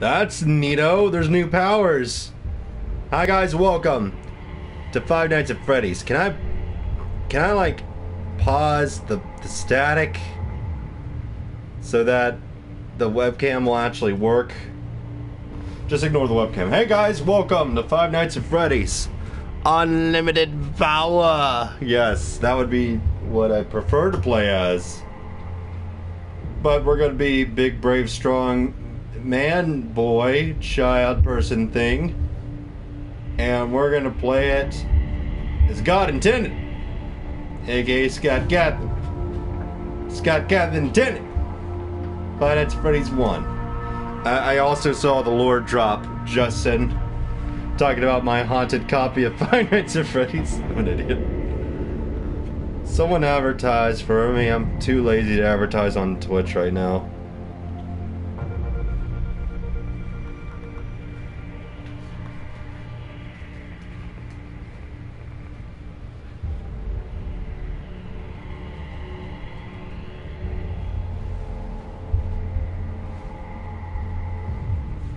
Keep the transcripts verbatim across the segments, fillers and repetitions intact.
That's neato. There's new powers. Hi guys, welcome to Five Nights at Freddy's. Can I, can I like pause the, the static so that the webcam will actually work? Just ignore the webcam. Hey guys, welcome to Five Nights at Freddy's. Unlimited power. Yes, that would be what I prefer to play as. But we're gonna be big, brave, strong man, boy, child, person, thing. And we're gonna play it as God intended. A K A Scott Cawthon. Scott Cawthon intended. But it's Freddy's one. I, I also saw the lore drop, Justin, talking about my haunted copy of Five Nights at Freddy's. I'm an idiot. Someone advertised for me. I'm too lazy to advertise on Twitch right now.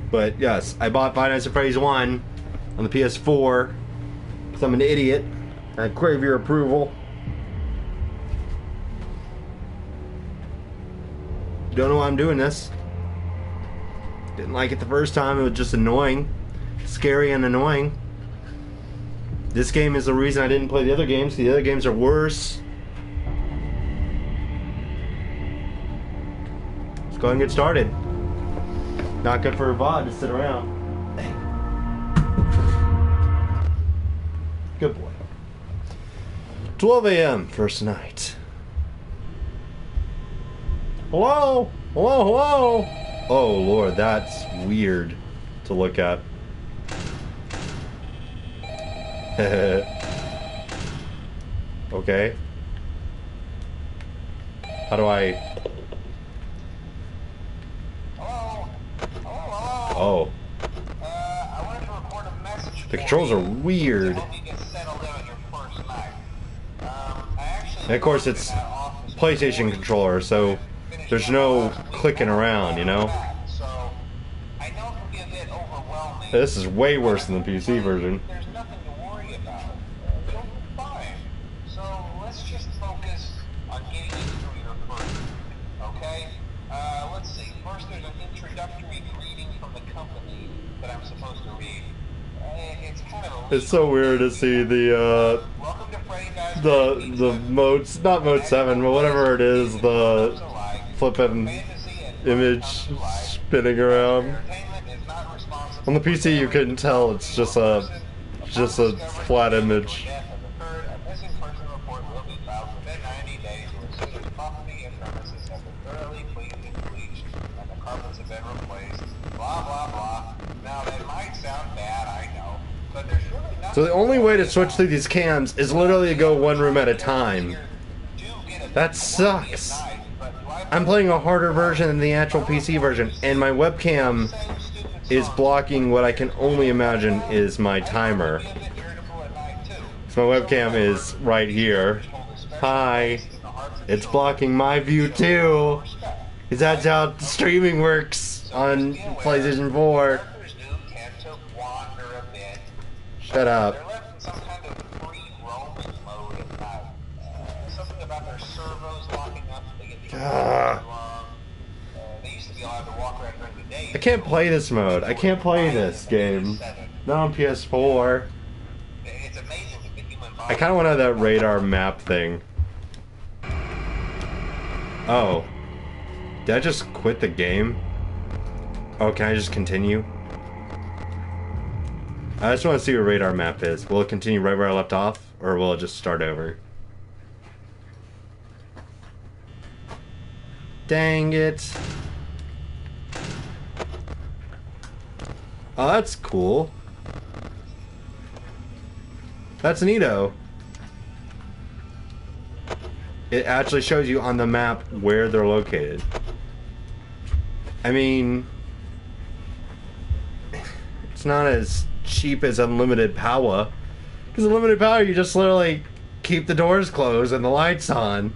But yes, I bought Five Nights at Freddy's one on the P S four because I'm an idiot. I crave your approval. Don't know why I'm doing this. Didn't like it the first time. It was just annoying. Scary and annoying. This game is the reason I didn't play the other games. The other games are worse. Let's go ahead and get started. Not good for a V O D to sit around. Dang. Good boy. twelve A M first night. Hello? Hello, hello? Oh Lord, that's weird to look at. Okay. How do I... Oh. Uh, I wanted to record a message. The controls are weird. You need to settle down your first night. Um, I actually and of course, it's PlayStation controller, so there's no clicking around, you know? So, I know it can be a bit overwhelming. This is way worse than the P C version. There's nothing to worry about. You'll be fine. So, let's just focus on getting you through your first. Okay? Uh, let's see. First, there's an introductory greeting from the company that I'm supposed to read. Uh, it's kind of. It's so weird to see the uh, welcome to Freddy Fazbear's the the modes, not mode seven, but whatever it is, the flipping image spinning around. On the P C, you couldn't tell. It's just a just a flat image. So the only way to switch through these cams is literally to go one room at a time. That sucks. I'm playing a harder version than the actual P C version, and my webcam is blocking what I can only imagine is my timer. So my webcam is right here. Hi. It's blocking my view too. Because that's how streaming works on PlayStation four. Shut up. They're left in some kind of free roaming mode at night. Uh, something about their servos locking up. They get the uh, They used to be allowed to walk around during the day. I can't play this mode. I can't play this game. Not on P S four. It's amazing that the human body. I kind of want to have that radar map thing. Oh. Did I just quit the game? Oh, can I just continue? I just want to see what radar map is. Will it continue right where I left off, or will it just start over? Dang it. Oh, that's cool. That's neato. It actually shows you on the map where they're located. I mean... It's not as... cheap as unlimited power, because unlimited power you just literally keep the doors closed and the lights on.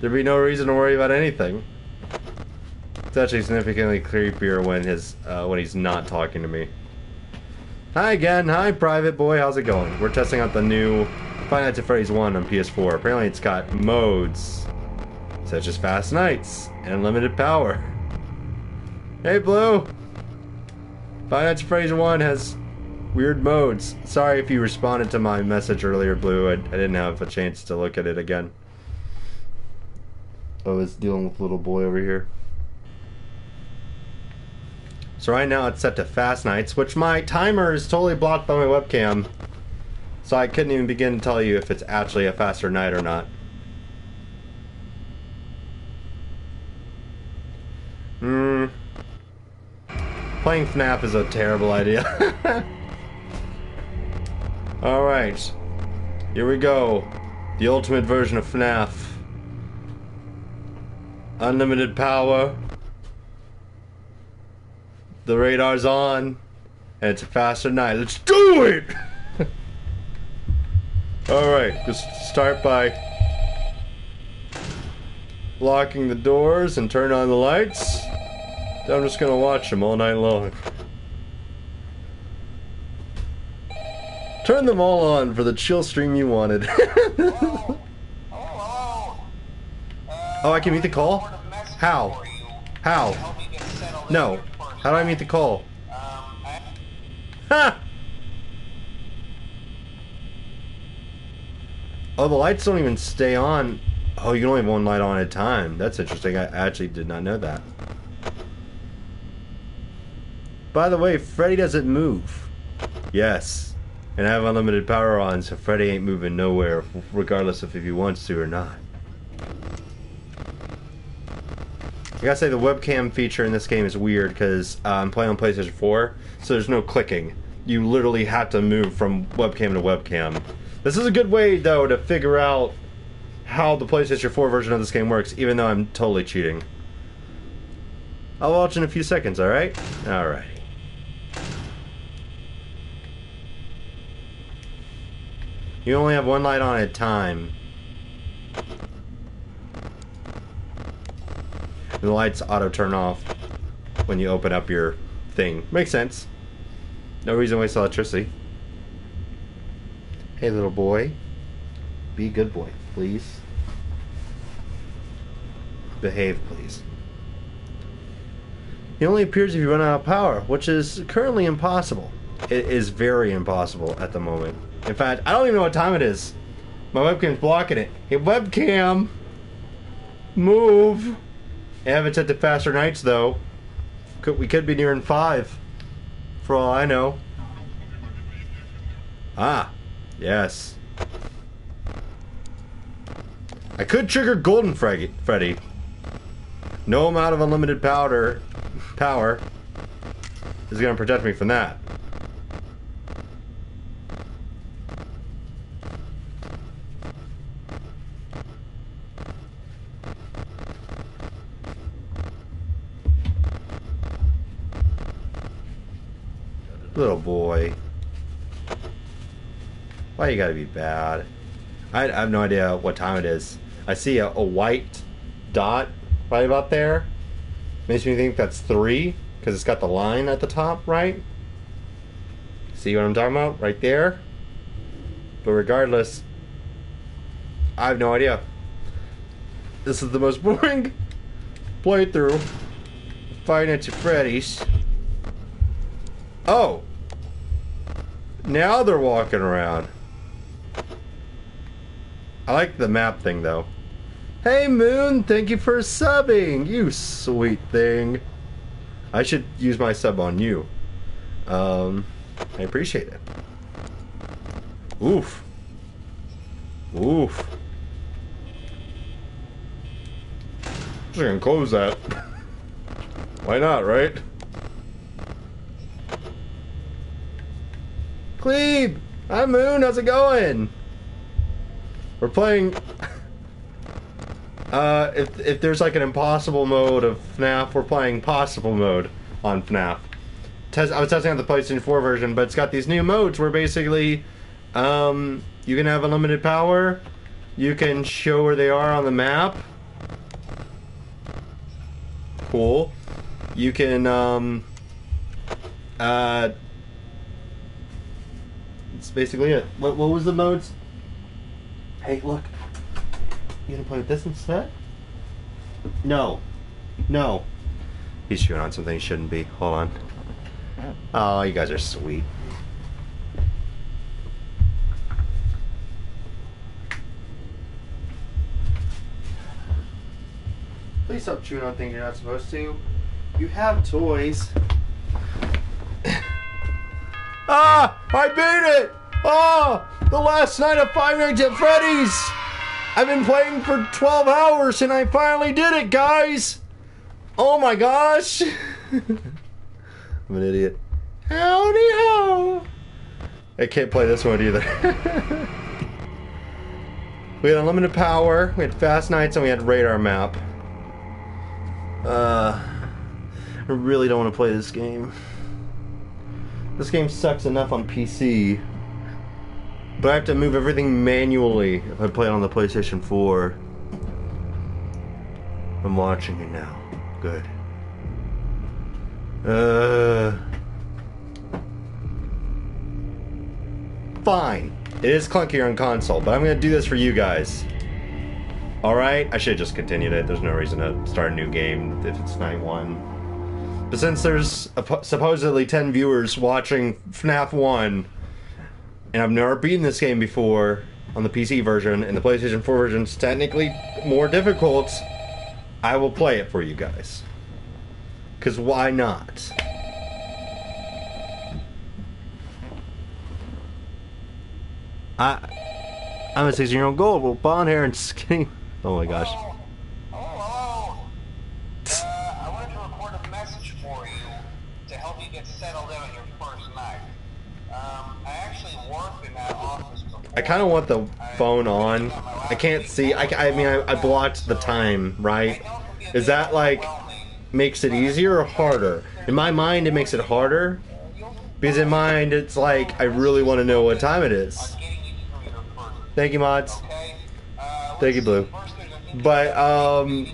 There'd be no reason to worry about anything. It's actually significantly creepier when his uh, when he's not talking to me. Hi again, hi private boy, how's it going? We're testing out the new Five Nights at Freddy's one on P S four. Apparently it's got modes such as Fast Nights and Unlimited Power. Hey Blue! Five Nights at Freddy's one has weird modes. Sorry if you responded to my message earlier, Blue. I, I didn't have a chance to look at it again. I was dealing with little boy over here. So right now it's set to Fast Nights, which my timer is totally blocked by my webcam. So I couldn't even begin to tell you if it's actually a faster night or not. Hmm. Playing FNAF is a terrible idea. Alright. Here we go. The ultimate version of FNAF. Unlimited power. The radar's on, and it's a faster night. Let's do it! Alright, just start by locking the doors and turn on the lights. Then I'm just gonna watch them all night long. Turn them all on for the chill stream you wanted. Hello. Hello. Uh, oh, I can meet the call? How? How? No. How do I meet the call? Um, I... Ha! Oh, the lights don't even stay on. Oh, you can only have one light on at a time. That's interesting. I actually did not know that. By the way, Freddy doesn't move. Yes. And I have unlimited power on, so Freddy ain't moving nowhere, regardless of if he wants to or not. I gotta say the webcam feature in this game is weird because uh, I'm playing on PlayStation four, so there's no clicking. You literally have to move from webcam to webcam. This is a good way, though, to figure out how the PlayStation four version of this game works, even though I'm totally cheating. I'll watch in a few seconds, alright? Alright. You only have one light on at a time. The lights auto turn off when you open up your thing. Makes sense. No reason to waste electricity. Hey little boy. Be a good boy, please. Behave, please. It only appears if you run out of power, which is currently impossible. It is very impossible at the moment. In fact, I don't even know what time it is. My webcam's blocking it. Hey webcam! Move! I haven't set to faster nights though. Could, we could be nearing five, for all I know. Ah, yes. I could trigger Golden Freddy. No amount of unlimited powder power is going to protect me from that. Little boy. Why you gotta be bad? I, I have no idea what time it is. I see a, a white dot right about there. Makes me think that's three, because it's got the line at the top, right? See what I'm talking about? Right there. But regardless, I have no idea. This is the most boring playthrough. Five Nights at Freddy's. Oh! Now they're walking around. I like the map thing though. Hey Moon, thank you for subbing, you sweet thing. I should use my sub on you. Um, I appreciate it. Oof. Oof. I'm just gonna close that. Why not, right? Cleve! Hi Moon, how's it going? We're playing... uh, if, if there's like an impossible mode of FNAF, we're playing possible mode on FNAF. Test, I was testing out the PlayStation four version, but it's got these new modes where basically um, you can have unlimited power, you can show where they are on the map. Cool. You can, um, uh, that's basically it. What, what was the modes? Hey, look. You gonna play with this instead? No. No. He's chewing on something he shouldn't be. Hold on. Oh, you guys are sweet. Please stop chewing on things you're not supposed to. You have toys. Ah! I beat it! Oh! The last night of Five Nights at Freddy's! I've been playing for twelve hours and I finally did it, guys! Oh my gosh! I'm an idiot. Howdy ho! I can't play this one either. We had unlimited power, we had fast nights, and we had radar map. Uh, I really don't want to play this game. This game sucks enough on P C. But I have to move everything manually if I play it on the PlayStation four. I'm watching you now. Good. Uh. Fine. It is clunkier on console, but I'm gonna do this for you guys. Alright? I should've just continued it. There's no reason to start a new game if it's night one. But since there's supposedly ten viewers watching FNAF one, and I've never beaten this game before on the P C version, and the PlayStation four version's technically more difficult, I will play it for you guys. Because why not? I, I'm a sixteen-year-old gold with blonde hair and skinny... Oh my gosh. Hello. Hello. Uh, I wanted to record a message for you to help you get settled in on your first night. Um, I actually worked in that office before. I kind of want the phone on. I can't see. I, I mean, I, I blocked the time, right? Is that like... makes it easier or harder? In my mind, it makes it harder. Because in mind, it's like, I really want to know what time it is. Thank you, mods. Thank you, Blue. But, um...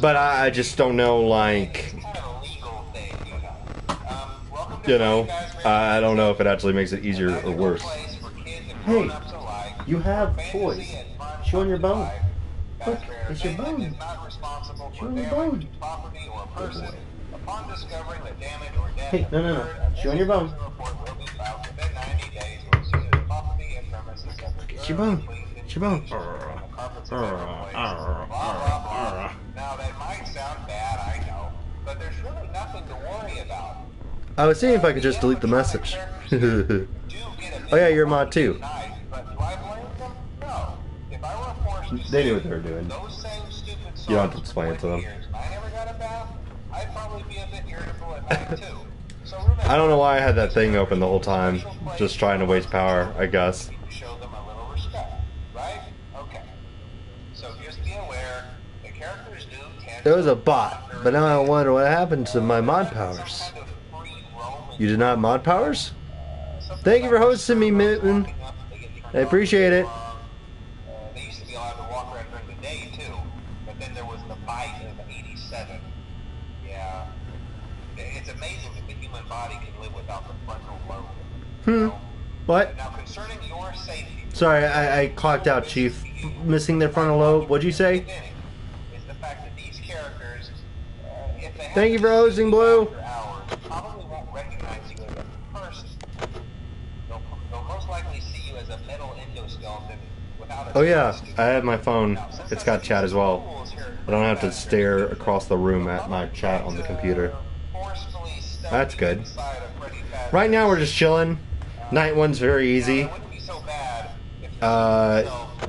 But I just don't know, like... You know, I don't know if it actually makes it easier or worse. Hey, you have toys. Chew on your bone. Look, it's your bone. Chew on your bone. Hey, no, no, no. Chew on your bone. It's your bone. It's your bone. Now, that might sound bad, I know, but there's really nothing to worry about. I was seeing if I could just delete the message. Oh yeah, you're a mod too. They knew what they were doing. You don't have to explain it to them. I don't know why I had that thing open the whole time. Just trying to waste power, I guess. There was a bot, but now I wonder what happened to my mod powers. You did not have mod powers? Thank you for hosting me, Mitten. I appreciate it. They used to be allowed to walk around during the day, too. But then there was the bite of eighty-seven. Yeah. It's amazing that the human body can live without the frontal lobe. Hmm. What? Now, concerning your safety... Sorry, I, I clocked out, Chief. Missing their frontal lobe. What'd you say? Is the fact that these characters... Thank you for hosting, Blue. Oh yeah, I have my phone. It's got chat as well. I don't have to stare across the room at my chat on the computer. That's good. Right now we're just chilling. Night one's very easy. Uh,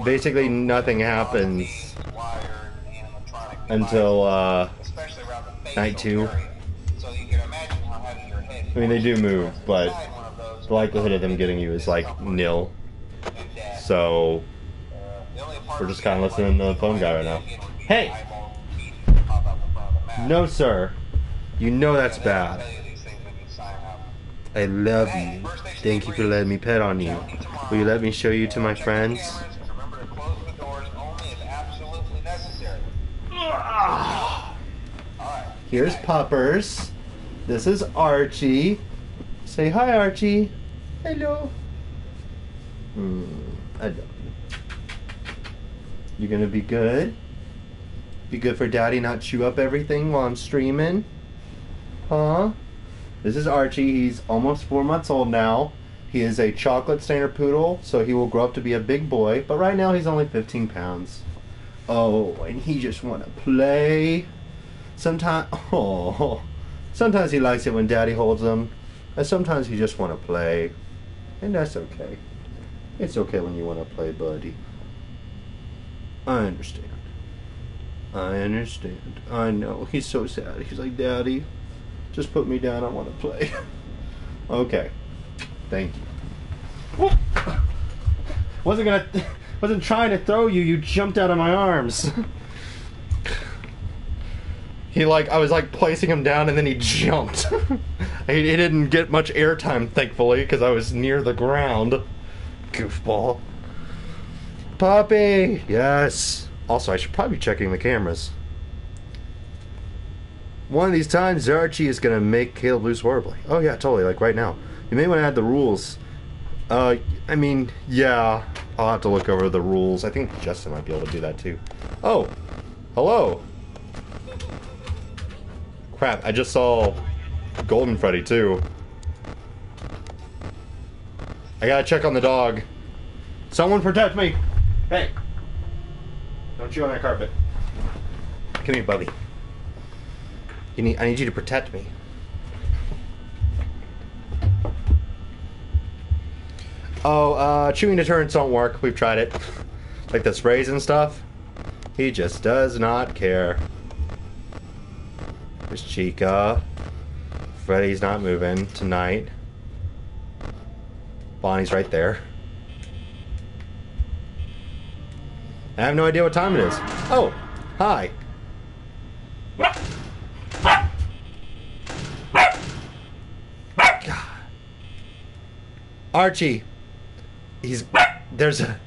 basically nothing happens until uh, night two. I mean, they do move, but the likelihood of them getting you is like nil. So... we're just kind of listening to the phone guy right now. Hey! No, sir. You know that's bad. I love you. Thank you for letting me pet on you. Will you let me show you to my friends? Here's Poppers. This is Archie. Say hi, Archie. Hello. Hmm, I don't. You gonna be good? Be good for Daddy not chew up everything while I'm streaming? Huh? This is Archie. He's almost four months old now. He is a chocolate stainer poodle, so he will grow up to be a big boy, but right now he's only fifteen pounds. Oh, and he just want to play. Sometimes, oh, sometimes he likes it when Daddy holds him, and sometimes he just want to play, and that's okay. It's okay when you want to play, buddy. I understand. I understand. I know. He's so sad. He's like, Daddy, just put me down. I want to play. Okay. Thank you. Wasn't gonna, wasn't trying to throw you. You jumped out of my arms. He like, I was like placing him down, and then he jumped. he, he didn't get much airtime, thankfully, because I was near the ground. Goofball. Puppy. Yes. Also, I should probably be checking the cameras. One of these times, Archie is gonna make Caleb lose horribly. Oh yeah, totally. Like right now. You may want to add the rules. Uh, I mean, yeah. I'll have to look over the rules. I think Justin might be able to do that too. Oh, hello. Crap, I just saw Golden Freddy too. I gotta check on the dog. Someone protect me. Hey. Don't chew on that carpet. Come here, buddy. You need, I need you to protect me. Oh, uh, chewing deterrents don't work. We've tried it. Like the sprays and stuff. He just does not care. There's Chica. Freddy's not moving tonight. Bonnie's right there. I have no idea what time it is. Oh, hi. God. Archie. He's, there's a,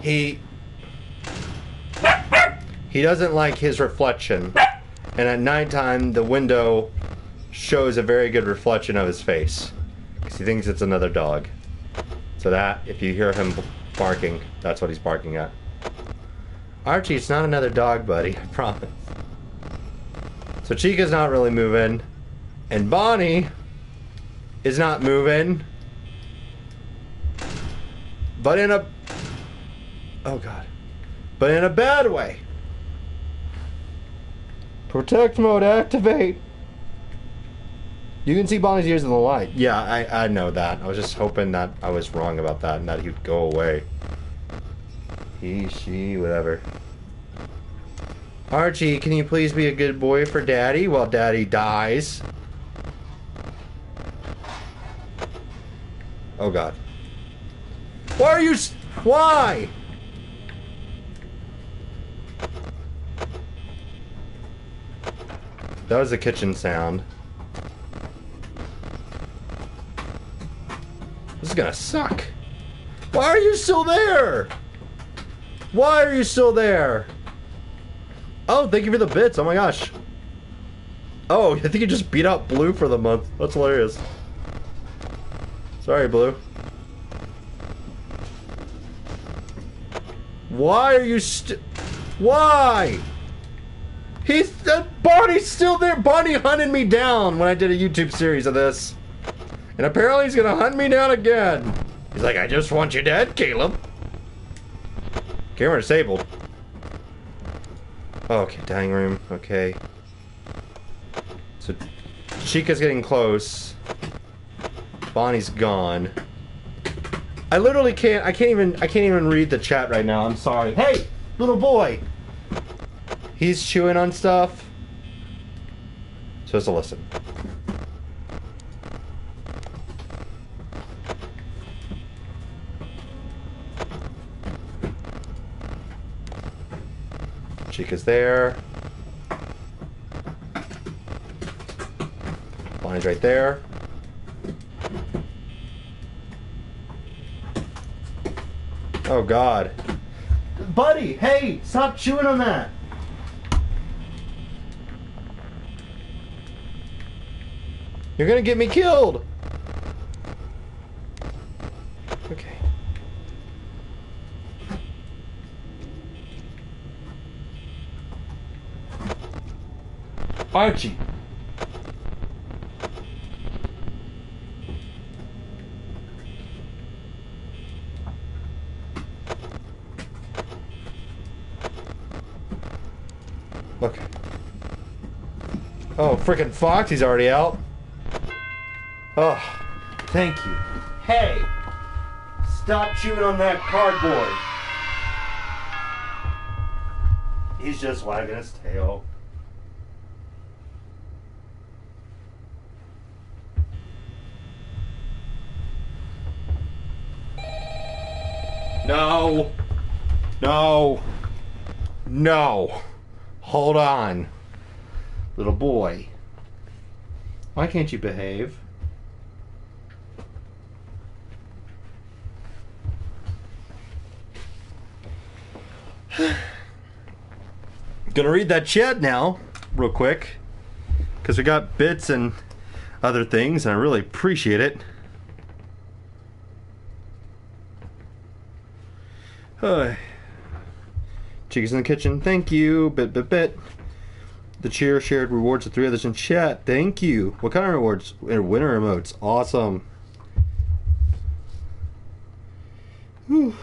he, he doesn't like his reflection, and at nighttime the window shows a very good reflection of his face, because he thinks it's another dog. So that, if you hear him barking, that's what he's barking at. Archie, it's not another dog, buddy, I promise. So Chica's not really moving, and Bonnie is not moving. But in a, oh god, but in a bad way. Protect mode activate. You can see Bonnie's ears in the light. Yeah, I, I know that. I was just hoping that I was wrong about that and that he'd go away. He, she, whatever. Archie, can you please be a good boy for Daddy while Daddy dies? Oh god. Why are you s- why? That was the kitchen sound. This is gonna suck. Why are you still there? Why are you still there? Oh, thank you for the bits. Oh my gosh. Oh, I think you just beat out Blue for the month. That's hilarious. Sorry, Blue. Why are you st- Why? He's- uh, Bonnie's still there! Bonnie hunted me down when I did a YouTube series of this. And apparently he's gonna hunt me down again. He's like, I just want you dead, Caleb. Camera disabled. Oh, okay, dining room, okay. So, Chica's getting close. Bonnie's gone. I literally can't, I can't even, I can't even read the chat right now, I'm sorry. Hey, little boy! He's chewing on stuff. So it's a listen. Chica's there. Bonnie's right there. Oh god. Buddy, hey, stop chewing on that. You're gonna get me killed! Okay. Archie! Okay. Oh, frickin' Fox, he's already out. Oh, thank you. Hey! Stop chewing on that cardboard! He's just wagging his tail. No! No! No! Hold on, little boy. Why can't you behave? Gonna read that chat now, real quick, because we got bits and other things, and I really appreciate it. Uh, Chickies in the kitchen, thank you. Bit, bit, bit. The cheer shared rewards to three others in chat. Thank you. What kind of rewards? Winner emotes. Awesome. Whew.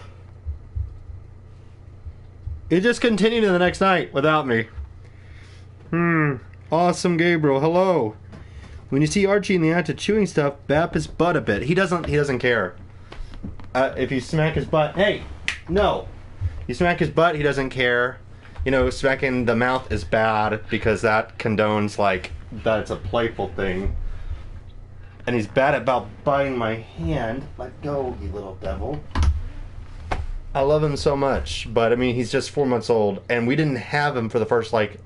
It just continued in the next night without me. Hmm. Awesome, Gabriel. Hello. When you see Archie in the act of chewing stuff, bap his butt a bit. He doesn't. He doesn't care. Uh, if you smack his butt, hey, no. You smack his butt, he doesn't care. You know, smacking the mouth is bad because that condones, like, that it's a playful thing. And he's bad about biting my hand. Let go, you little devil. I love him so much, but, I mean, he's just four months old, and we didn't have him for the first, like,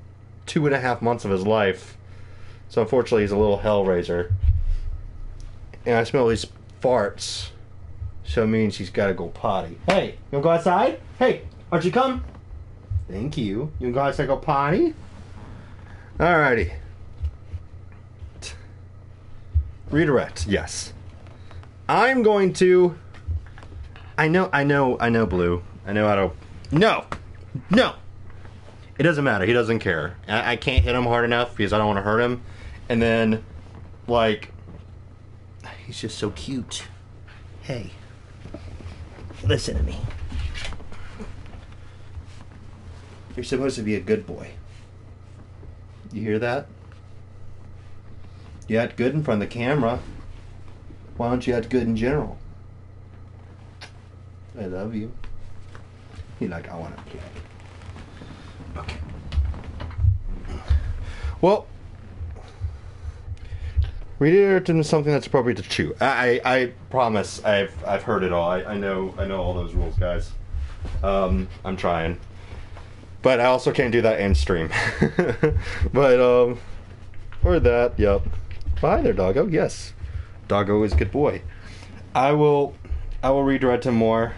two and a half months of his life. So, unfortunately, he's a little hellraiser. And I smell his farts. So it means he's gotta go potty. Hey, you wanna go outside? Hey, Archie, come. Thank you. You wanna go outside and go potty? Alrighty. Redirect, yes. I'm going to I know I know I know Blue. I know how to No! No! It doesn't matter, he doesn't care. I, I can't hit him hard enough because I don't want to hurt him. And then like he's just so cute. Hey. Listen to me. You're supposed to be a good boy. You hear that? You act good in front of the camera. Why don't you act good in general? I love you. You're like, I want to play. Okay. Well, read it into something that's appropriate to chew. I I promise I've I've heard it all. I, I know I know all those rules, guys. Um, I'm trying, but I also can't do that in stream. But um, or that. Yep. Bye there, Doggo. Yes, Doggo is a good boy. I will I will redirect him more.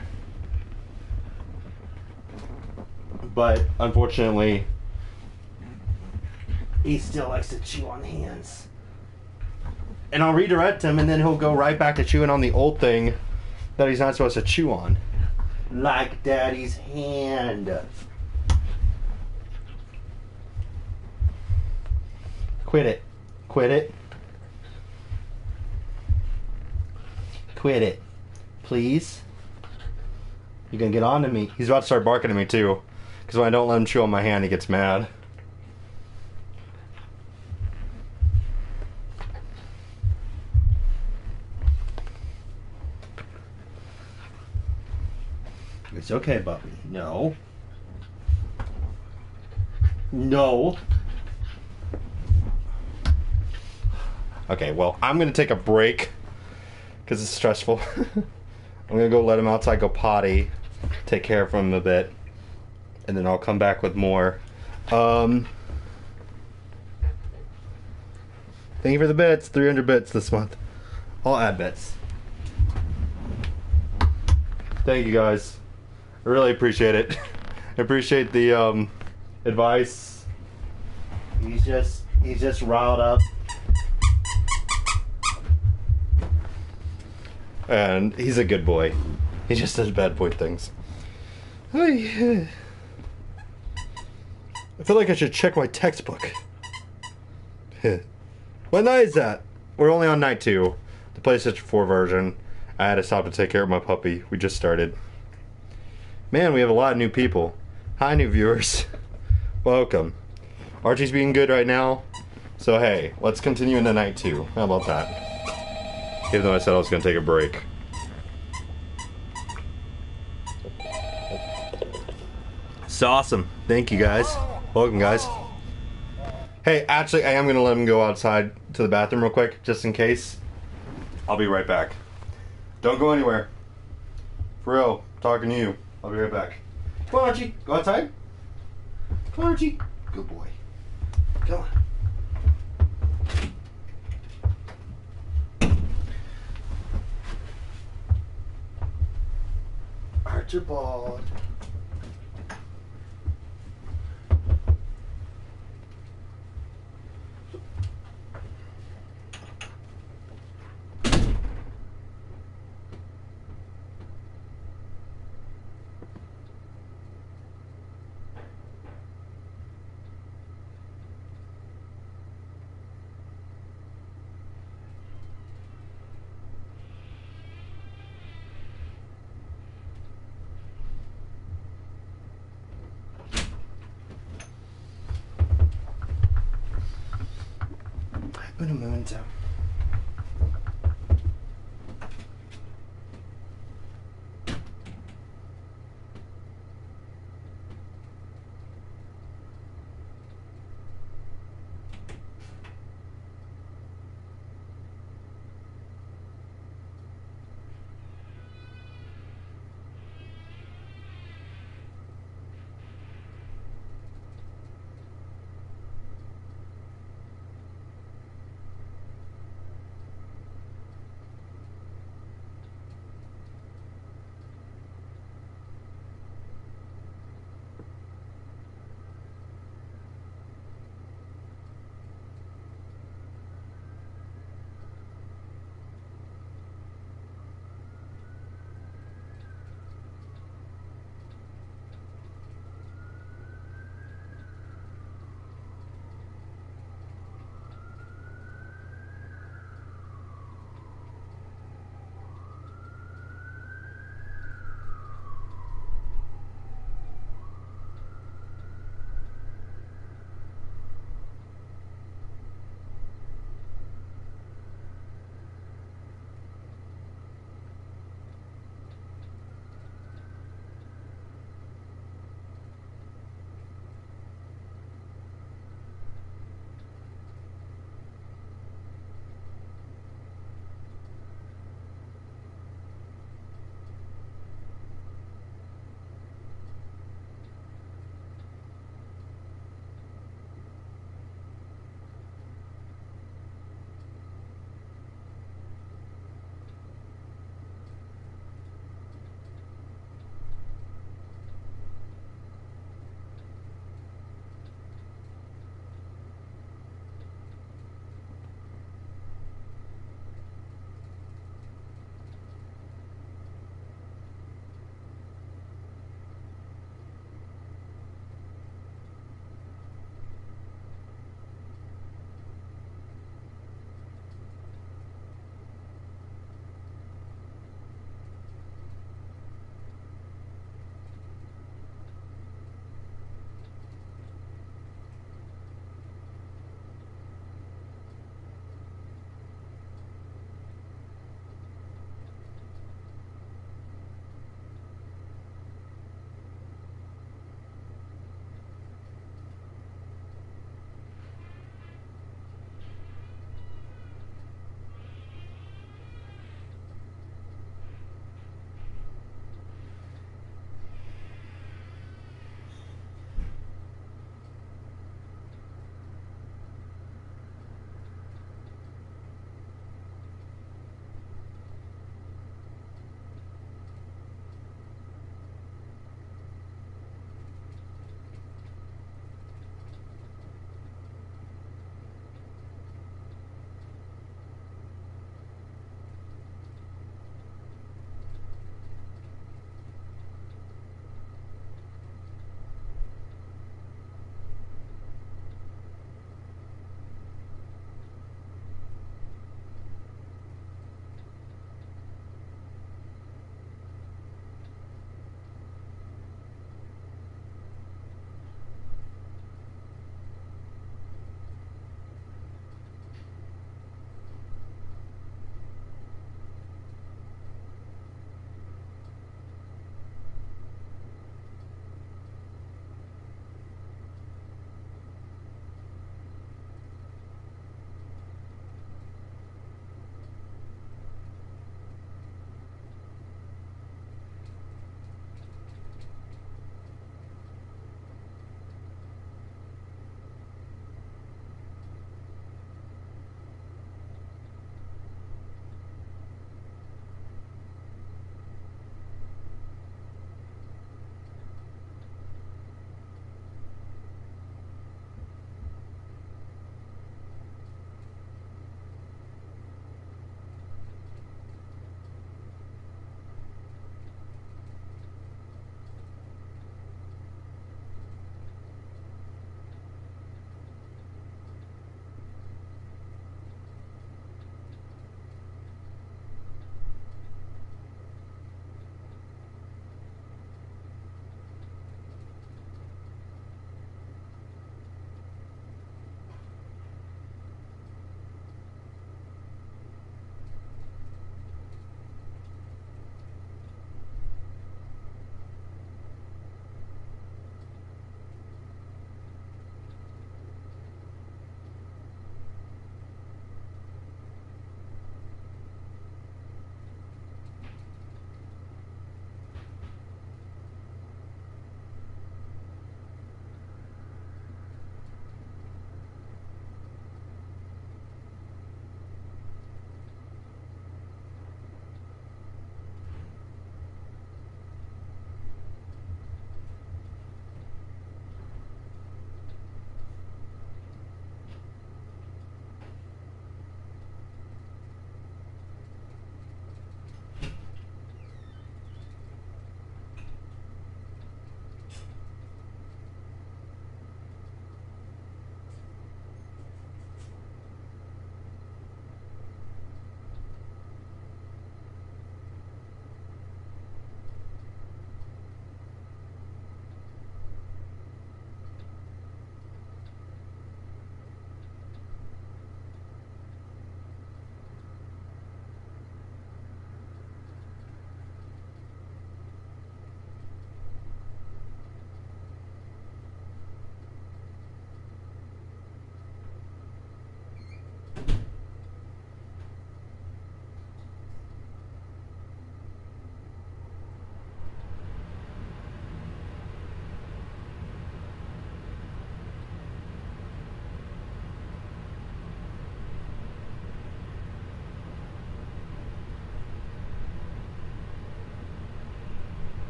But unfortunately, he still likes to chew on hands. And I'll redirect him, and then he'll go right back to chewing on the old thing that he's not supposed to chew on. Like Daddy's hand. Quit it. Quit it. Quit it. Please. You're gonna get on to me. He's about to start barking at me, too. Because when I don't let him chew on my hand, he gets mad. It's okay, Bobby. No. No. Okay, well, I'm going to take a break because it's stressful. I'm going to go let him outside go potty, take care of him a bit, and then I'll come back with more. Um, thank you for the bits. three hundred bits this month. I'll add bits. Thank you, guys. I really appreciate it. I appreciate the um, advice. He's just he's just riled up. and he's a good boy. He just does bad boy things. Oh, yeah. I feel like I should check my textbook. What night is that? We're only on night two. The PlayStation four version. I had to stop to take care of my puppy. We just started. Man, we have a lot of new people. Hi, new viewers. Welcome. Archie's being good right now. So, hey, let's continue into night two. How about that? Even though I said I was going to take a break. It's awesome. Thank you, guys. Welcome, guys. Hey, actually, I am going to let him go outside to the bathroom real quick, just in case. I'll be right back. Don't go anywhere. For real, I'm talking to you. I'll be right back. Come on, Archie. Go outside. Come on, Archie. Good boy. Come on. Archibald. Un momento.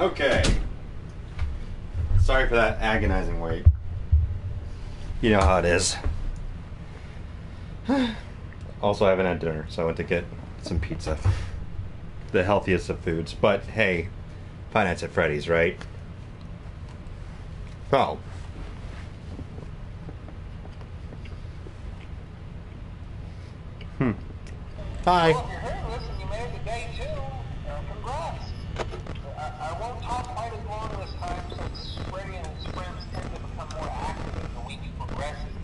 Okay. Sorry for that agonizing wait. You know how it is. Also, I haven't had dinner, so I went to get some pizza. The healthiest of foods. But, hey, Five Nights at Freddy's, right? Oh. Hmm. Hi. Well, hey, listen, you made the day too. Uh, congrats. I, I won't talk quite as long this time since Freddy and his friends tend to become more active as the week progresses.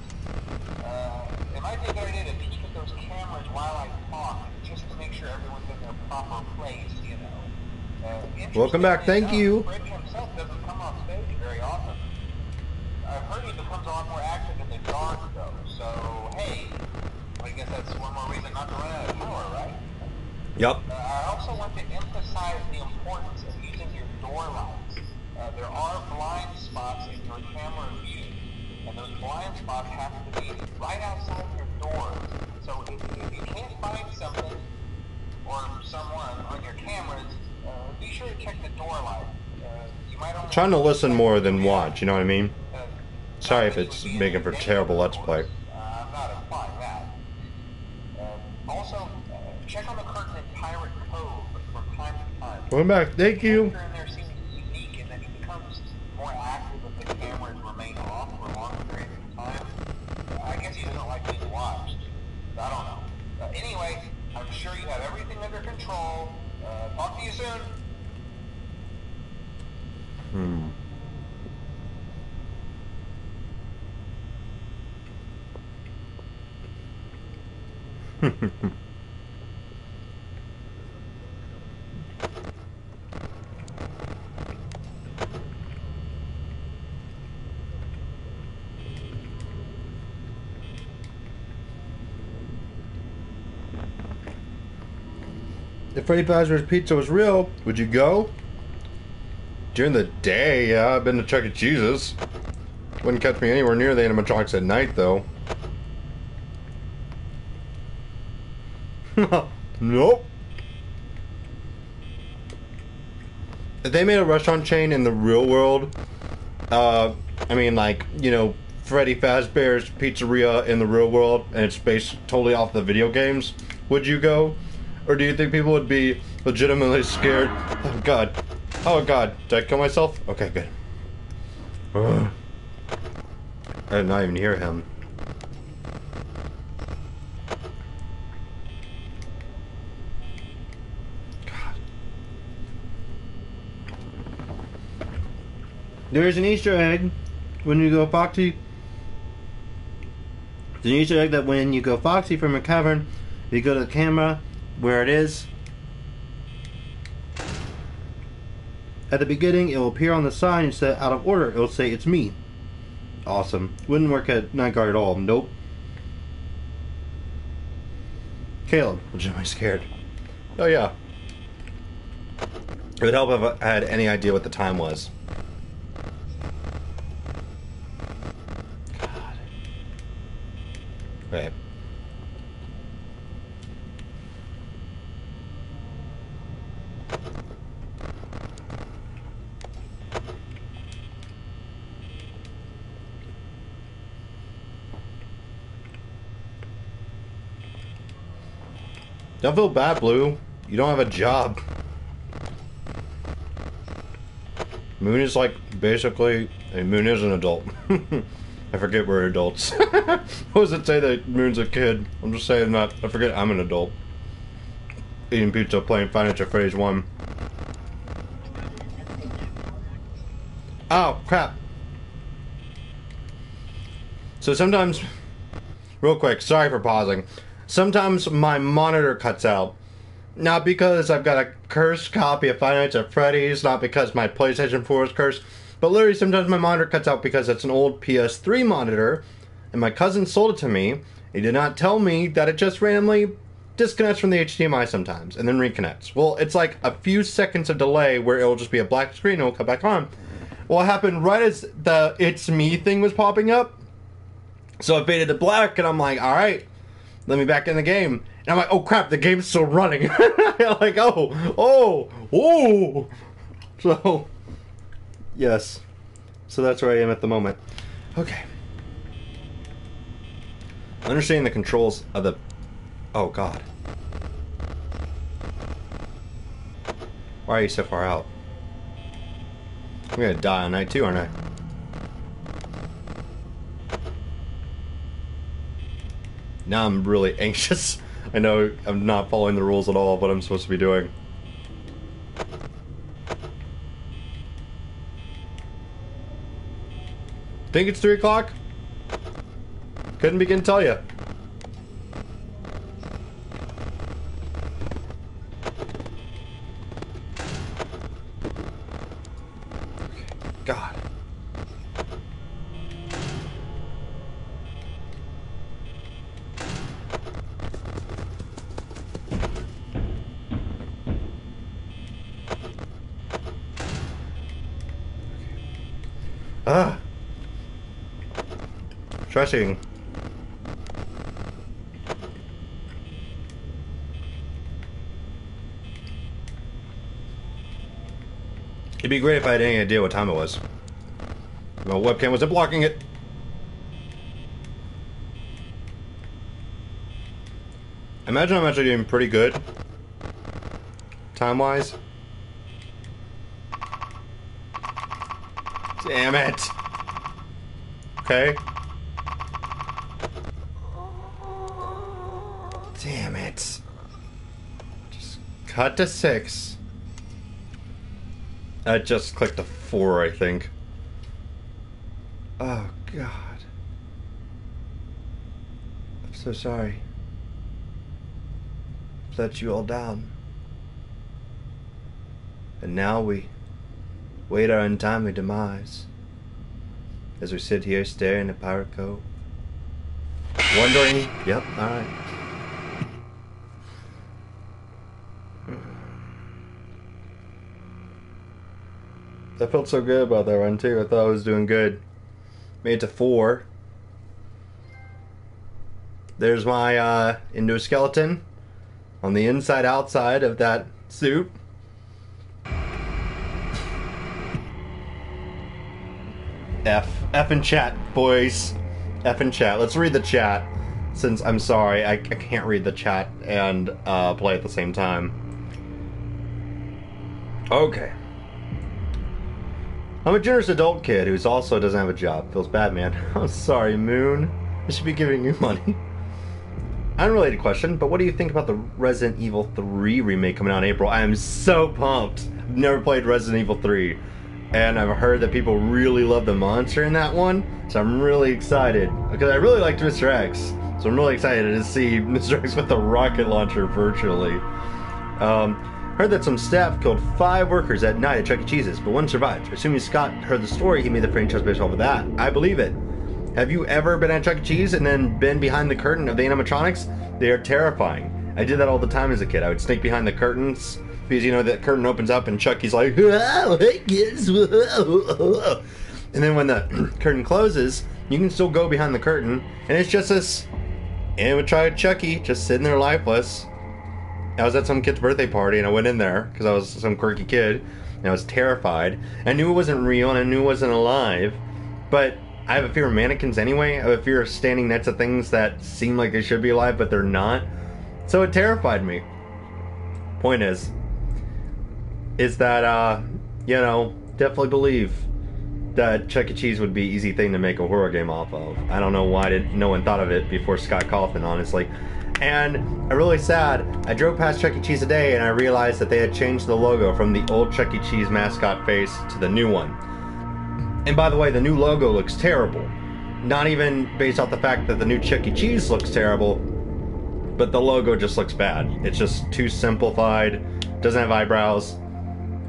Uh, it might be a good idea to peek at those cameras while I talk, just to make sure everyone's in their proper place, you know. Uh, Welcome back, thank enough, you. Freddy himself doesn't come off stage very often. I've heard he becomes a lot more active in the dark, though, so hey. I guess that's one more reason not to run out of power, right? Yep. Uh, I also want to emphasize the importance of using your door lights. Uh, there are blind spots in your camera view, and those blind spots happen to be right outside your door. So if, if you can't find something or someone on your cameras, uh, be sure to check the door light. Uh, you might only trying to listen more than watch, you know what I mean? Uh, Sorry if it's making for terrible let's play. Going back, thank you. I guess he doesn't like being watched. I don't know. Uh, anyway, I'm sure you have everything under control. Uh, talk to you soon. Hmm. If Freddy Fazbear's Pizza was real, would you go? During the day, yeah, I've been to Chuck E. Cheese's. Wouldn't catch me anywhere near the animatronics at night, though. Nope. If they made a restaurant chain in the real world, uh, I mean, like, you know, Freddy Fazbear's Pizzeria in the real world, and it's based totally off the video games, would you go? Or do you think people would be legitimately scared? Oh god. Oh god. Did I kill myself? Okay, good. Ugh. I did not even hear him. God. There's an Easter egg when you go foxy. There's an Easter egg that when you go foxy from a cavern, you go to the camera where it is. At the beginning, it will appear on the sign and say, out of order, it will say, it's me. Awesome. Wouldn't work at Night Guard at all. Nope. Caleb, legitimately scared. Oh, yeah. It would help if I had any idea what the time was. God. Okay. Don't feel bad, Blue. You don't have a job. Moon is like, basically, I mean, Moon is an adult. I forget we're adults. What does it say that Moon's a kid? I'm just saying that. I forget I'm an adult. Eating pizza, playing Five Nights at Freddy's one. Oh, crap. So sometimes, real quick, sorry for pausing. Sometimes my monitor cuts out. Not because I've got a cursed copy of Five Nights at Freddy's, not because my PlayStation four is cursed, but literally sometimes my monitor cuts out because it's an old P S three monitor, and my cousin sold it to me. He did not tell me that it just randomly disconnects from the H D M I sometimes, and then reconnects. Well, it's like a few seconds of delay where it'll just be a black screen and it'll come back on. Well, it happened right as the It's Me thing was popping up, so it faded to black, and I'm like, alright. Let me back in the game. And I'm like, oh crap, the game's still running. Like, oh, oh, oh, So, yes. So that's where I am at the moment. Okay. Understanding the controls of the... Oh, God. Why are you so far out? I'm gonna die on night two, aren't I? Now I'm really anxious. I know I'm not following the rules at all of what I'm supposed to be doing. Think it's three o'clock? Couldn't begin to tell you. God. Ah. Stressing. It'd be great if I had any idea what time it was. My webcam wasn't blocking it. I imagine I'm actually doing pretty good. Time-wise. Damn it! Okay. Damn it. Just cut to six. I just clicked a four, I think. Oh, God. I'm so sorry. I've let you all down. And now we wait our untimely demise as we sit here staring at Pirate Cove. Wondering... Yep, alright. I felt so good about that run too. I thought I was doing good. Made it to four. There's my uh, endoskeleton on the inside outside of that suit. F. F in chat, boys. F in chat. Let's read the chat. Since I'm sorry, I, I can't read the chat and uh, play at the same time. Okay. I'm a generous adult kid who also doesn't have a job. Feels bad, man. I'm sorry, Moon. I should be giving you money. Unrelated question, but what do you think about the Resident Evil three remake coming out in April? I am so pumped. I've never played Resident Evil three. And I've heard that people really love the monster in that one. So I'm really excited. Because I really liked Mister X. So I'm really excited to see Mister X with the rocket launcher virtually. Um... Heard that some staff killed five workers at night at Chuck E. Cheese's, but one survived. Assuming Scott heard the story, he made the franchise based off of that. I believe it. Have you ever been at Chuck E. Cheese and then been behind the curtain of the animatronics? They are terrifying. I did that all the time as a kid. I would sneak behind the curtains because, you know, that curtain opens up and Chucky's like, oh, hey kids. And then when the curtain closes, you can still go behind the curtain, and it's just this animatronic Chuck E. just sitting there lifeless. I was at some kid's birthday party and I went in there because I was some quirky kid and I was terrified. I knew it wasn't real and I knew it wasn't alive, but I have a fear of mannequins anyway. I have a fear of standing next to things that seem like they should be alive but they're not. So it terrified me. Point is, is that, uh, you know, definitely believe that Chuck E. Cheese would be an easy thing to make a horror game off of. I don't know why did, no one thought of it before Scott Cawthon, honestly. And I'm really sad. I drove past Chuck E. Cheese today and I realized that they had changed the logo from the old Chuck E. Cheese mascot face to the new one. And by the way, the new logo looks terrible. Not even based off the fact that the new Chuck E. Cheese looks terrible, but the logo just looks bad. It's just too simplified, doesn't have eyebrows.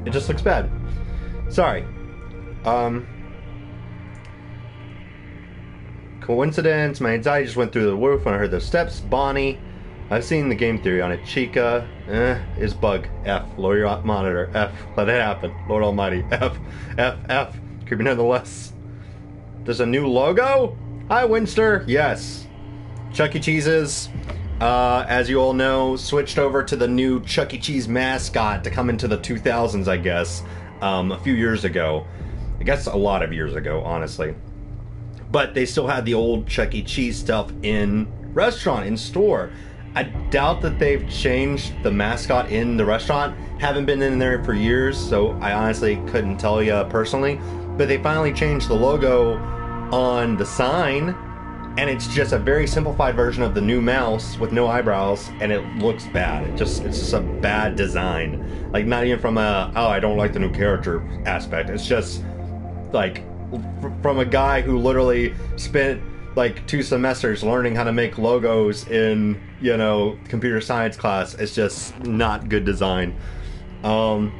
It just looks bad. Sorry. Um... Coincidence, my anxiety just went through the roof when I heard those steps. Bonnie, I've seen the game theory on it. Chica, eh, is bug. F, lower your monitor. F, let it happen. Lord almighty. F, F, F. Creepy nonetheless. There's a new logo? Hi, Winster. Yes. Chuck E. Cheese's, uh, as you all know, switched over to the new Chuck E. Cheese mascot to come into the two thousands, I guess. um, a few years ago. I guess a lot of years ago, honestly. But they still had the old Chuck E. Cheese stuff in restaurant, in store. I doubt that they've changed the mascot in the restaurant. Haven't been in there for years, so I honestly couldn't tell you personally. But they finally changed the logo on the sign, and it's just a very simplified version of the new mouse with no eyebrows, and it looks bad. It just it's just a bad design. Like, not even from a, oh, I don't like the new character aspect. It's just, like, from a guy who literally spent, like, two semesters learning how to make logos in, you know, computer science class. It's just not good design. Um...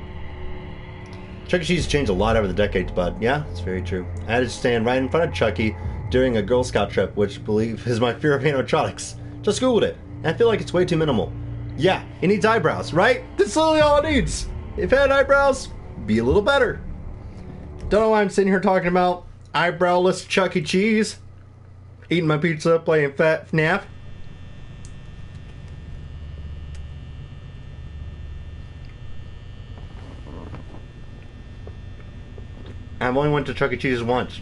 Chuck E. Cheese changed a lot over the decades, but yeah, it's very true. I had to stand right in front of Chuck E. during a Girl Scout trip, which I believe is my fear of animatronics. Just Googled it, and I feel like it's way too minimal. Yeah, it needs eyebrows, right? That's literally all it needs. If it had eyebrows, be a little better. Don't know why I'm sitting here talking about eyebrowless Chuck E. Cheese, eating my pizza, playing F NAF. I've only went to Chuck E. Cheese's once.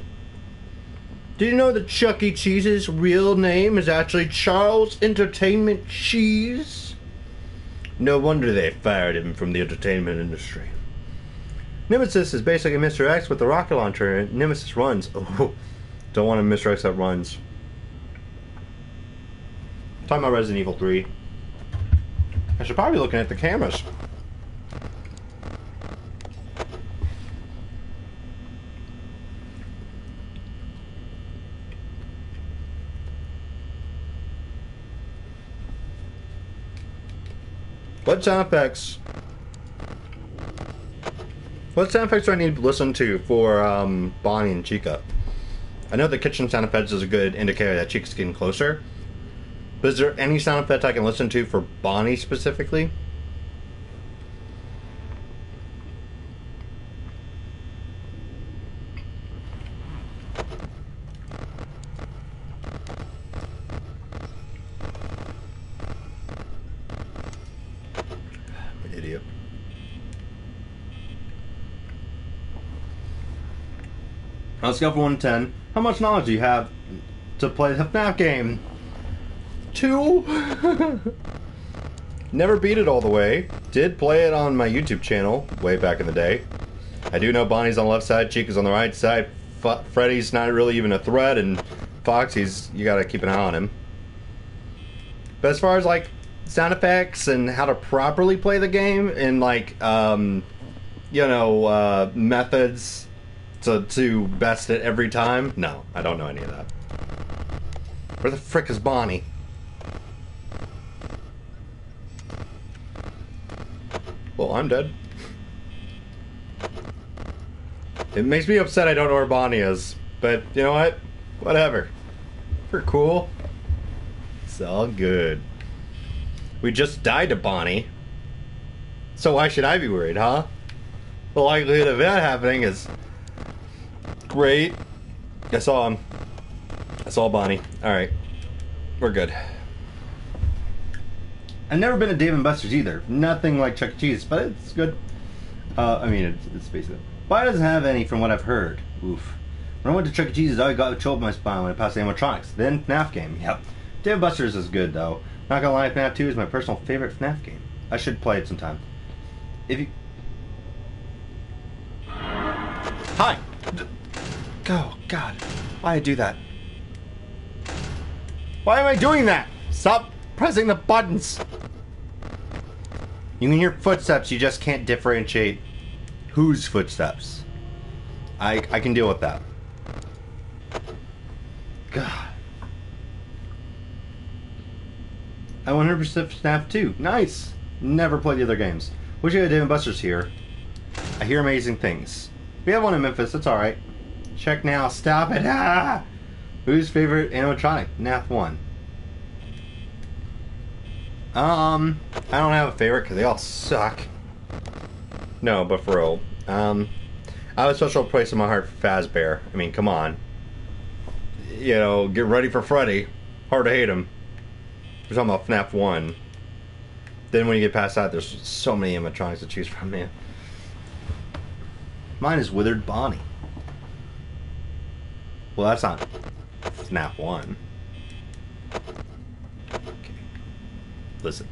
Did you know that Chuck E. Cheese's real name is actually Charles Entertainment Cheese? No wonder they fired him from the entertainment industry. Nemesis is basically Mister X with the rocket launcher, and Nemesis runs. Oh, don't want a Mister X that runs. I'm talking about Resident Evil three. I should probably be looking at the cameras. What sound effects? What sound effects do I need to listen to for um, Bonnie and Chica? I know the kitchen sound effects is a good indicator that Chica's getting closer. But is there any sound effect I can listen to for Bonnie specifically? On a scale from one to ten, how much knowledge do you have to play the F NAF game? Two? Never beat it all the way. Did play it on my YouTube channel way back in the day. I do know Bonnie's on the left side, Chica's on the right side, F Freddy's not really even a threat, and Foxy's, you gotta keep an eye on him. But as far as, like, sound effects and how to properly play the game, and, like, um, you know, uh, methods... To, to best it every time? No, I don't know any of that. Where the frick is Bonnie? Well, I'm dead. It makes me upset I don't know where Bonnie is, but you know what? Whatever. We're cool. It's all good. We just died to Bonnie. So why should I be worried, huh? The likelihood of that happening is... great. I saw him. I saw Bonnie. Alright. We're good. I've never been to Dave and Buster's either. Nothing like Chuck E. Cheese, but it's good. Uh, I mean, it's, it's basically... Bonnie doesn't have any from what I've heard. Oof. When I went to Chuck E. Cheese's, I got a chill up my spine when I passed the animatronics. Then F NAF game. Yep. Dave and Buster's is good, though. Not gonna lie, F NAF two is my personal favorite F NAF game. I should play it sometime. If you... Hi! Oh, God. Why I do that? Why am I doing that? Stop pressing the buttons. You can hear footsteps, you just can't differentiate whose footsteps. I, I can deal with that. God. I one hundred percent F NAF two. Nice. Never played the other games. Wish I had Dave and Buster's here. I hear amazing things. We have one in Memphis, that's alright. Check now. Stop it. Ah! Whose favorite animatronic? F NAF one. Um, I don't have a favorite because they all suck. No, but for real. Um, I have a special place in my heart for Fazbear. I mean, come on. You know, get ready for Freddy. Hard to hate him. We're talking about F NAF one. Then when you get past that, there's so many animatronics to choose from, man. Mine is Withered Bonnie. Well, that's not Snap one. Okay. Listen.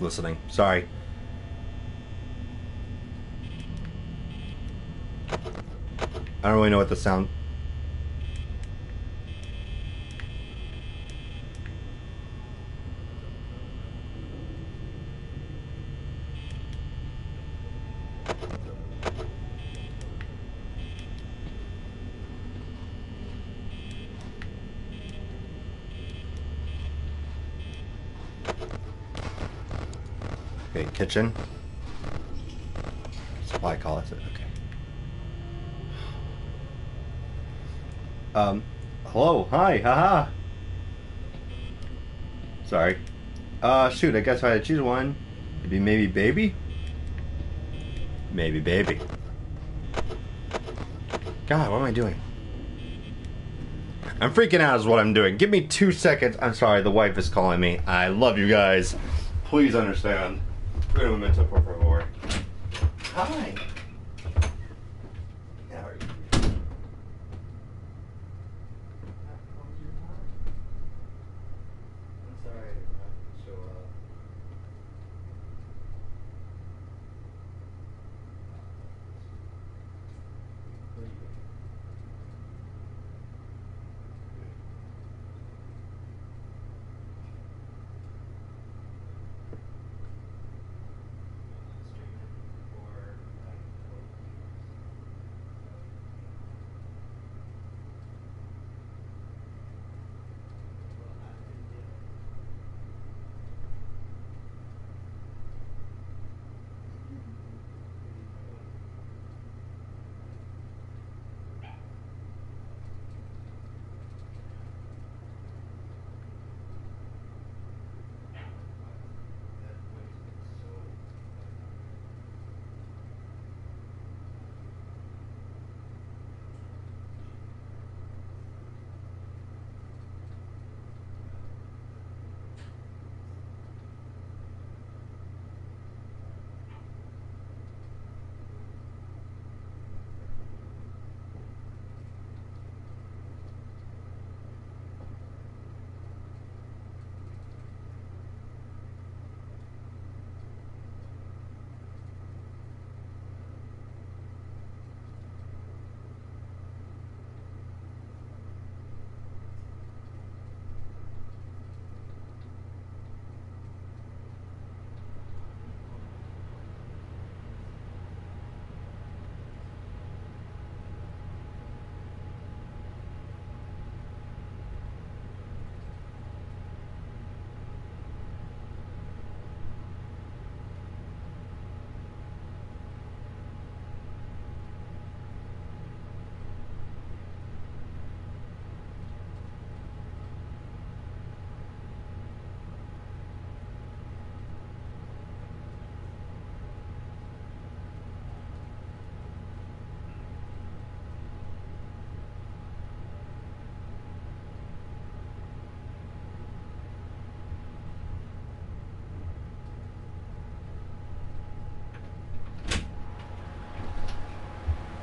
Listening. Sorry. I don't really know what the sound. Okay, kitchen. Supply closet. Okay. Um, hello, hi, haha. Sorry. Uh, shoot, I guess if I had to choose one, it'd be maybe baby? Maybe baby. God, what am I doing? I'm freaking out is what I'm doing. Give me two seconds. I'm sorry, the wife is calling me. I love you guys. Please understand. Momento, por favor. Hi. How are you?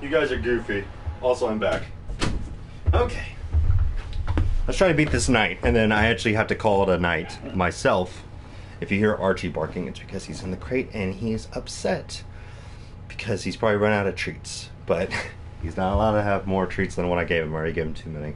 You guys are goofy. Also, I'm back. Okay. I was trying to beat this night, and then I actually have to call it a night myself. If you hear Archie barking, it's because he's in the crate and he's upset. Because he's probably run out of treats. But he's not allowed to have more treats than what I gave him. I already gave him too many.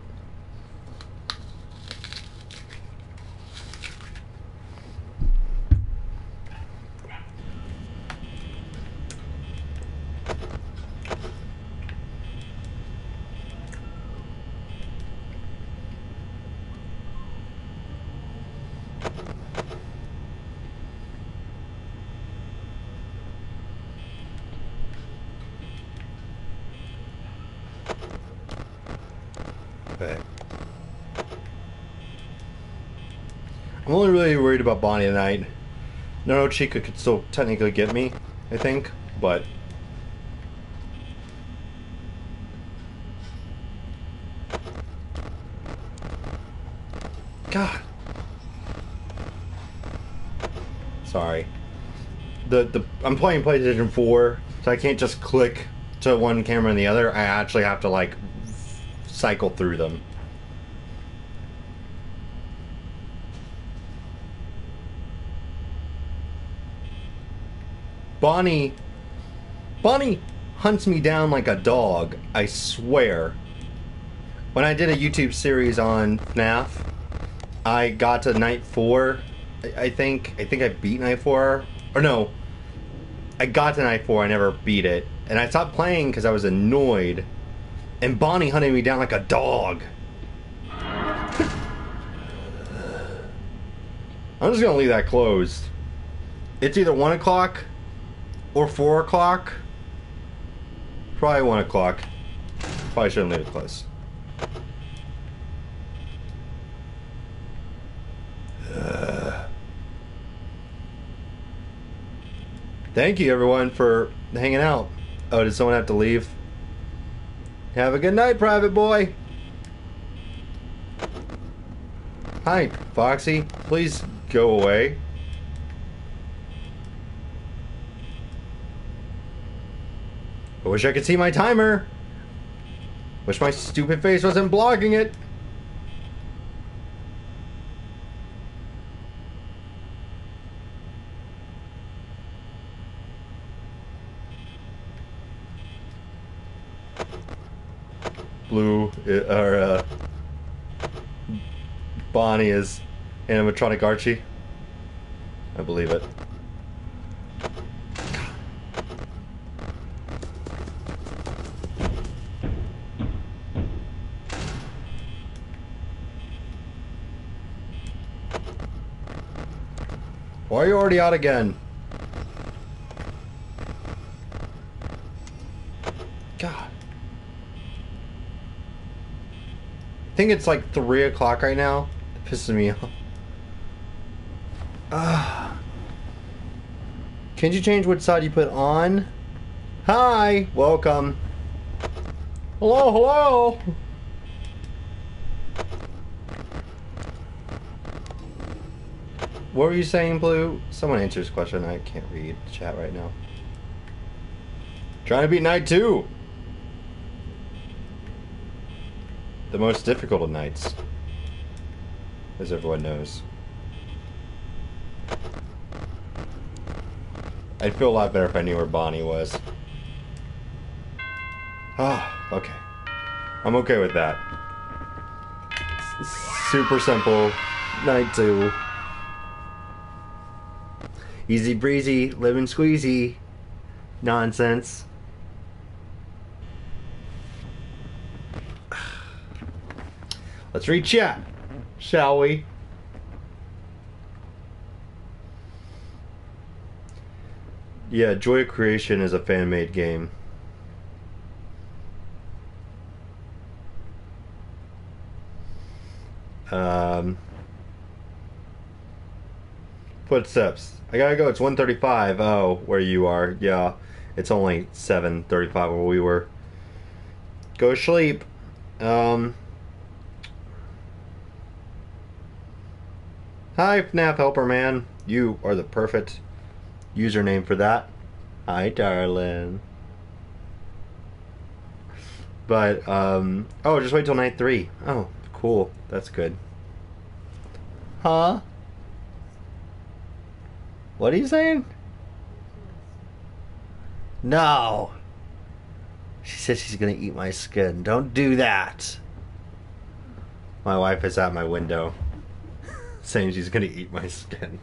I'm only really worried about Bonnie tonight. No, no, Chica could still technically get me, I think, but... God. Sorry. The, the I'm playing PlayStation four, so I can't just click to one camera and the other. I actually have to, like, cycle through them. Bonnie, Bonnie hunts me down like a dog, I swear. When I did a YouTube series on F NAF, I got to night four, I think, I think I beat night four, or no, I got to night four, I never beat it, and I stopped playing because I was annoyed, and Bonnie hunted me down like a dog. I'm just gonna leave that closed. It's either one o'clock, or four o'clock? Probably one o'clock. Probably shouldn't leave it close. Uh. Thank you everyone for hanging out. Oh, did someone have to leave? Have a good night, private boy. Hi, Foxy. Please go away. I wish I could see my timer. Wish my stupid face wasn't blocking it. Blue, or uh, Bonnie is animatronic Archie. I believe it. Why are you already out again? God. I think it's like three o'clock right now. It pisses me off. Uh, can you change which side you put on? Hi, welcome. Hello, hello. What were you saying, Blue? Someone answer this question. I can't read the chat right now. Trying to beat night two. The most difficult of nights, as everyone knows. I'd feel a lot better if I knew where Bonnie was. Ah, oh, okay. I'm okay with that. It's super simple. Night two. Easy breezy, lemon squeezy, nonsense. Let's read chat, shall we? Yeah, Joy of Creation is a fan-made game. Um... Footsteps. I gotta go. It's one thirty-five. Oh, where you are. Yeah. It's only seven thirty-five where we were. Go sleep. Um. Hi, F NAF Helper Man. You are the perfect username for that. Hi, darling. But, um. Oh, just wait till night three. Oh, cool. That's good. Huh? What are you saying? No. She says she's gonna eat my skin. Don't do that. My wife is at my window saying she's gonna eat my skin.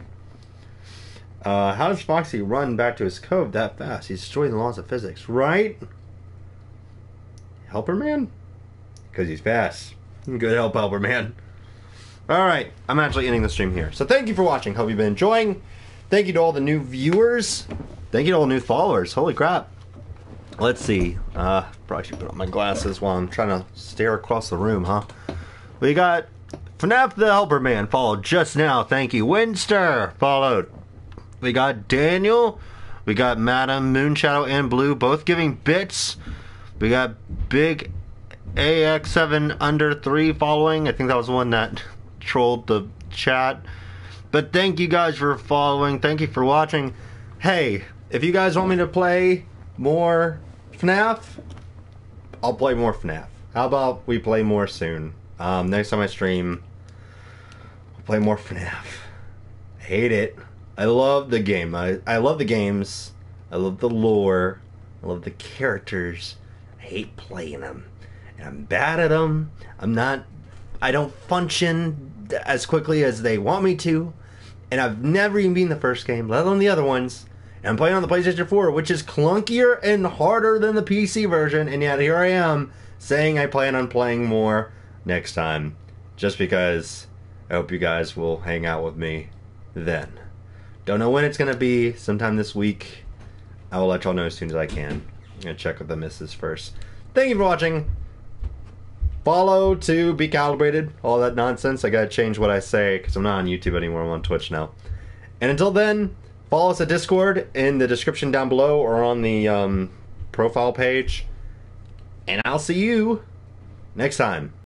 Uh, how does Foxy run back to his cove that fast? He's destroying the laws of physics, right? Helper Man? Because he's fast. Good help, Helper Man. Alright, I'm actually ending the stream here. So thank you for watching. Hope you've been enjoying. Thank you to all the new viewers. Thank you to all the new followers. Holy crap. Let's see. Uh, probably should put on my glasses while I'm trying to stare across the room, huh? We got FNAF the Helper Man followed just now. Thank you. Winster followed. We got Daniel. We got Madam Moonshadow and Blue both giving bits. We got Big A X seven under three following. I think that was the one that trolled the chat. But thank you guys for following. Thank you for watching. Hey, if you guys want me to play more FNAF, I'll play more FNAF. How about we play more soon? Um, next time I stream, I'll play more FNAF. I hate it. I love the game. I, I love the games. I love the lore. I love the characters. I hate playing them. And I'm bad at them. I'm not... I don't function as quickly as they want me to. And I've never even been the first game, let alone the other ones. And I'm playing on the PlayStation four, which is clunkier and harder than the P C version. And yet here I am, saying I plan on playing more next time. Just because I hope you guys will hang out with me then. Don't know when it's going to be. Sometime this week. I will let y'all know as soon as I can. I'm going to check with the missus first. Thank you for watching. Follow to be calibrated. All that nonsense. I got to change what I say because I'm not on YouTube anymore. I'm on Twitch now. And until then, follow us at Discord in the description down below or on the um, profile page. And I'll see you next time.